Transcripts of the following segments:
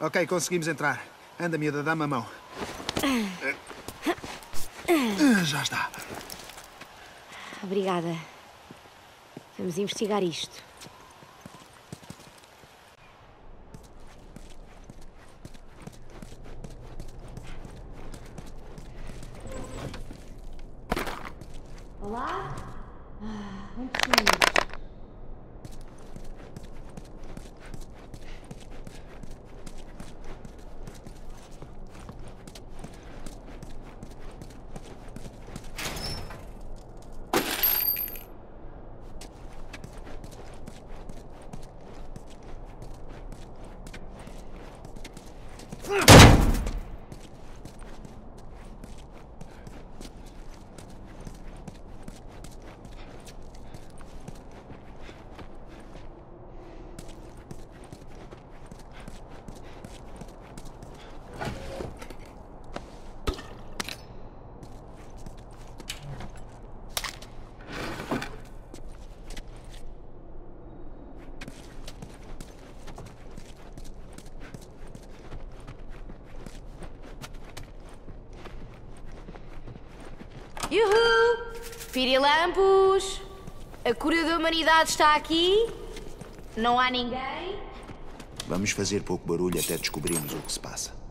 Ok, conseguimos entrar. Anda, miúda, dá-me a mão. Já está. Obrigada. Vamos investigar isto. Olá? Muito bem. Yuhu! Pirilampus! A Cura da Humanidade está aqui? Não há ninguém? Vamos fazer pouco barulho até descobrirmos o que se passa.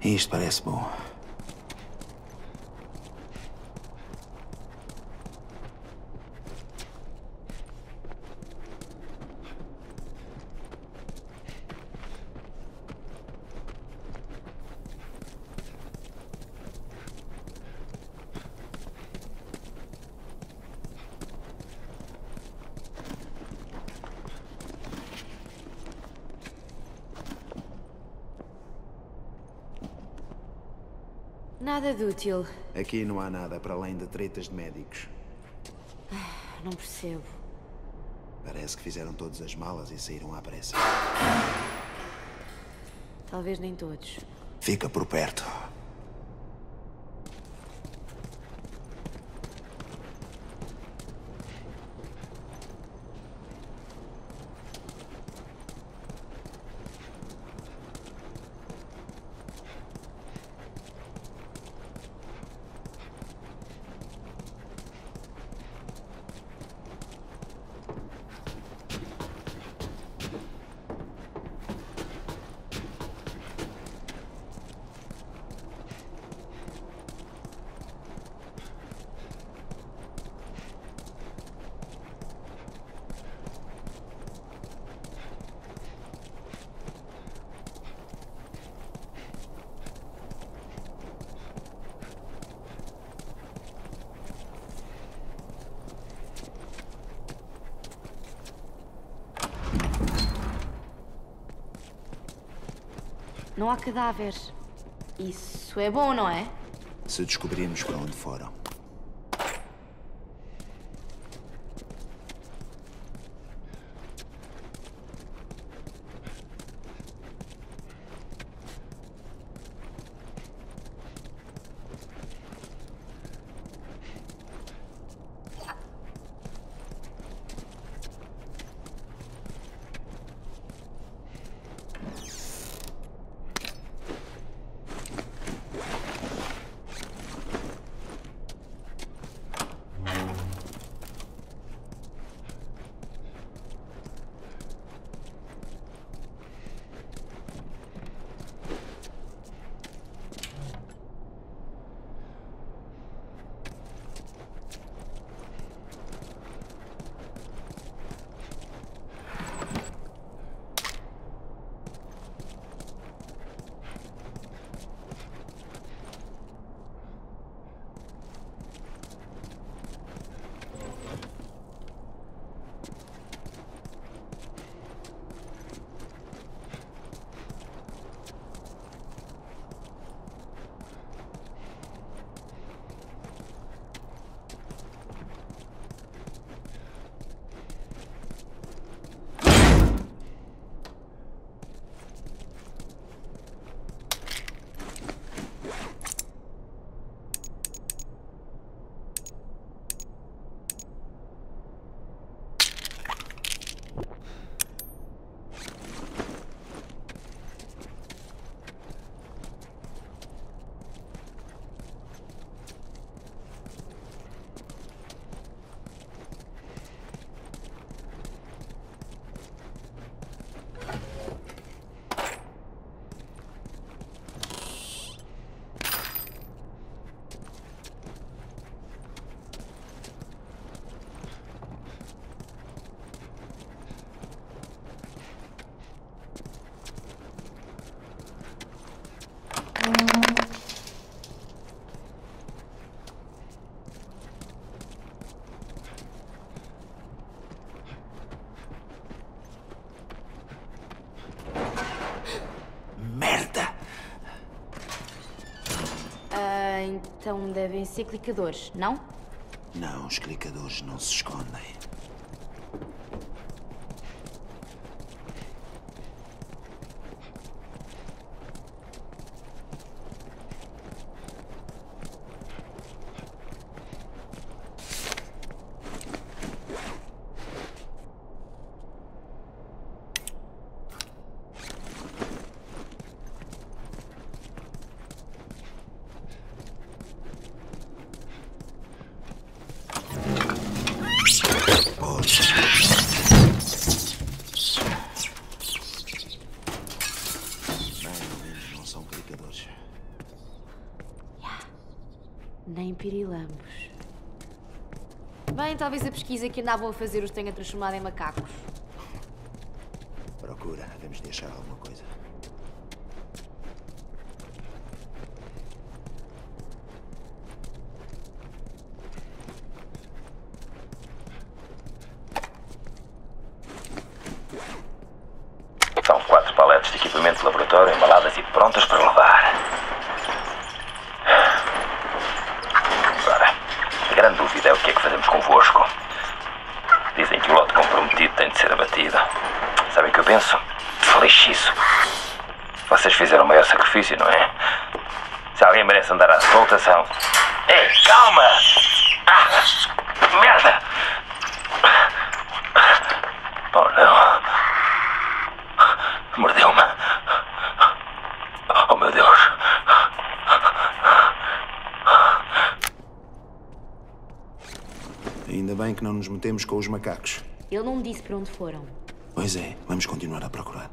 Isto parece bom. Nada de útil. Aqui não há nada para além de tretas de médicos. Não percebo. Parece que fizeram todas as malas e saíram à pressa. Talvez nem todos. Fica por perto. Não há cadáveres. Isso é bom, não é? Se descobrirmos para onde foram. Então devem ser clicadores, não? Não, os clicadores não se escondem. Nem Pirilampus. Bem, talvez a pesquisa que andavam a fazer os tenha transformado em macacos. Procura, devemos deixar alguma coisa. São 4 paletes de equipamento de laboratório embaladas e prontas para levar. convosco. Dizem que o lote comprometido tem de ser abatido. Sabem o que eu penso? Feliz isso. Vocês fizeram o maior sacrifício, não é? Se alguém merece andar à solta, são... Ei, calma! Ah, merda! Oh, não. Mordeu-me. Oh, meu Deus. Ainda bem que não nos metemos com os macacos. Ele não me disse para onde foram. Pois é, vamos continuar a procurar.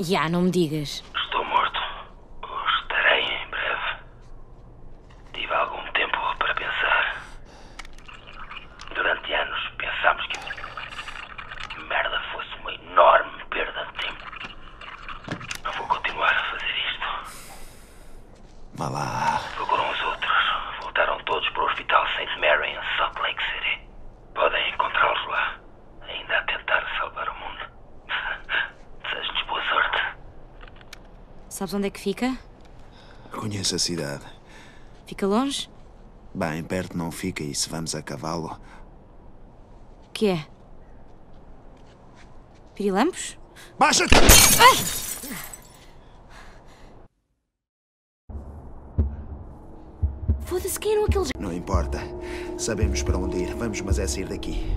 Já, não me digas. Estou morto. Ou estarei em breve. Tive algum tempo para pensar. Durante anos pensámos que merda fosse uma enorme perda de tempo. Não vou continuar a fazer isto. Vá lá. Procuram os outros. Voltaram todos para o Hospital St. Mary em Salt Lake City. Podem encontrá-los lá. Ainda a tentar salvar o mundo. Sabes onde é que fica? Conheço a cidade. Fica longe? Bem, perto não fica, e se vamos a cavalo... O que é? Pirilampus? Baixa-te! Ah! Foda-se, quem eram aqueles... Não importa. Sabemos para onde ir. Vamos, mas é sair daqui.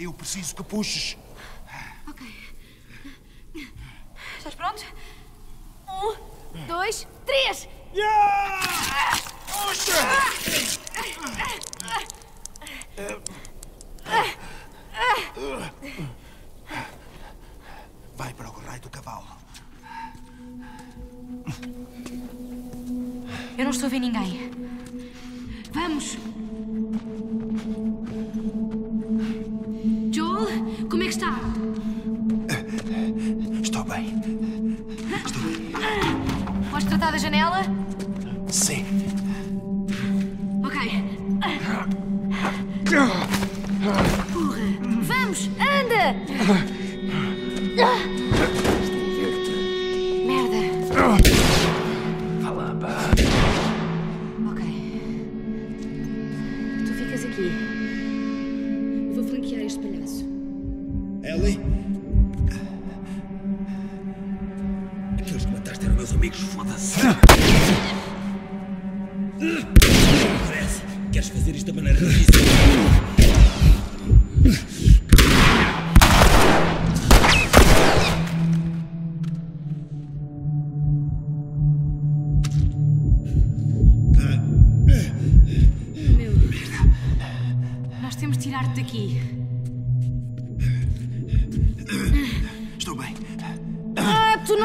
Eu preciso que puxes. Ok. Estás pronto? 1, 2, 3! Yeah! Puxa! Vai para o raio do cavalo. Eu não estou a ver ninguém. Vamos! Como é que está? Estou bem. Estou bem. Podes tratar da janela? Sim. Ok. Porra! Vamos! Anda! Merda! Falamba! Ok. Tu ficas aqui. Eu vou flanquear este palhaço. Ellie? Aqueles que mataste eram meus amigos, foda-se! Parece! Queres fazer isto da maneira difícil?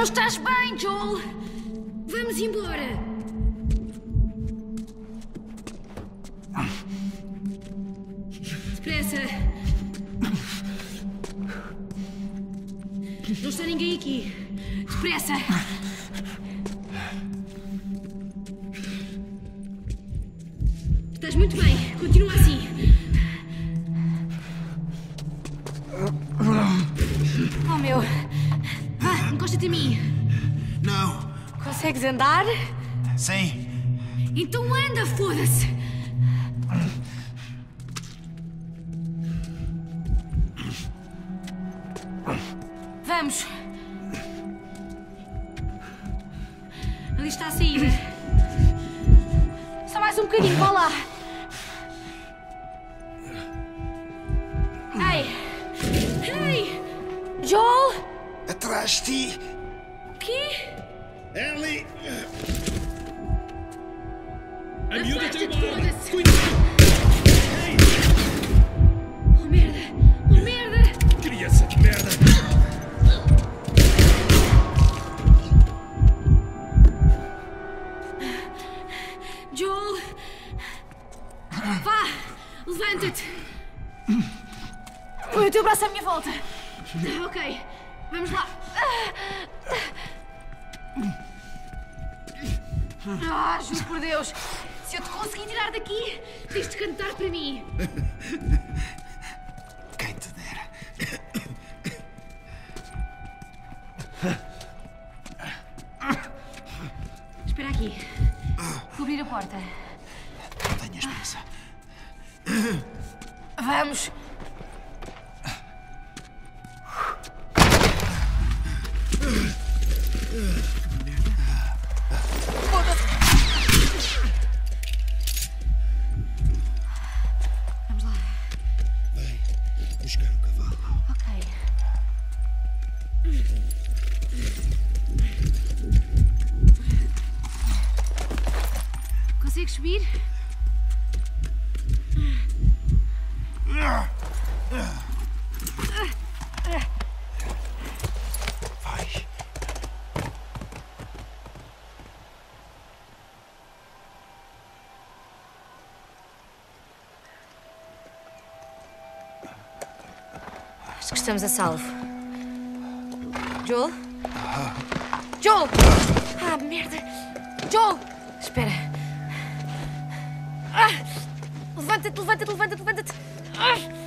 Estás bem, Joel? Vamos embora! Depressa! Não está ninguém aqui! Depressa! Estás muito bem! Continua assim! Oh, meu! Ah, encosta-te a mim. Não. Consegues andar? Sim. Então anda, foda-se. Vamos! Ali está a saída. Só mais um bocadinho, vá lá! Ei! Ei! Joel! Atrás de ti! O quê? Ellie! A miúda tem uma arma! Cuidado! Ei! Oh merda! Oh merda! Criança de merda! Levanta-te! Põe o teu braço à minha volta! Ok, vamos lá! Ah, juro por Deus! Se eu te conseguir tirar daqui, tens de cantar para mim! Quem te dera! Espera aqui. Vou abrir a porta. Não tenhas pressa. Vamos! Vamos lá. Vai buscar o cavalo. Ok. Consegues subir? Vai. Acho que estamos a salvo. Joel? Joel! Ah, merda! Joel! Espera. Levanta-te, levanta-te, levanta-te, levanta-te!